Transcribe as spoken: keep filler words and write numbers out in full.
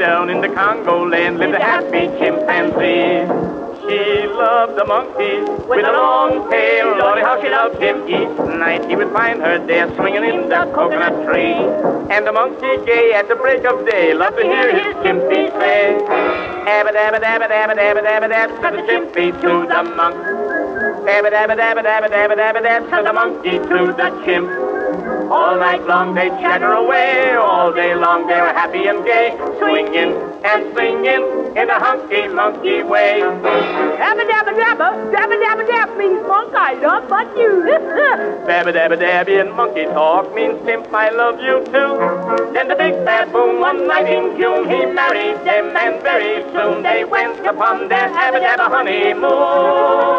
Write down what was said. down in the Congo land lived a happy chimpanzee. She loved a monkey with a long tail. Lordy, how she loved him. Each night he would find her there swinging in the coconut tree. And the monkey gay at the break of day loved to hear his chimpy say, "Abba dabba dabba dabba dabba dabba dab," said the chimpy to the monk. "Abba dabba dabba dabba dabba dabba dab," said the monkey to the chimp. All night long they chatter away, all day long they're happy and gay, swinging and singing in a hunky monkey way. Dabba dabba dabba, dabba dabba dab means monk, I love but you. Dabba dabba dabby and monkey talk means pimp, I love you too. Then the big baboon one night in June, he married them and very soon they went upon their abba dabba honeymoon.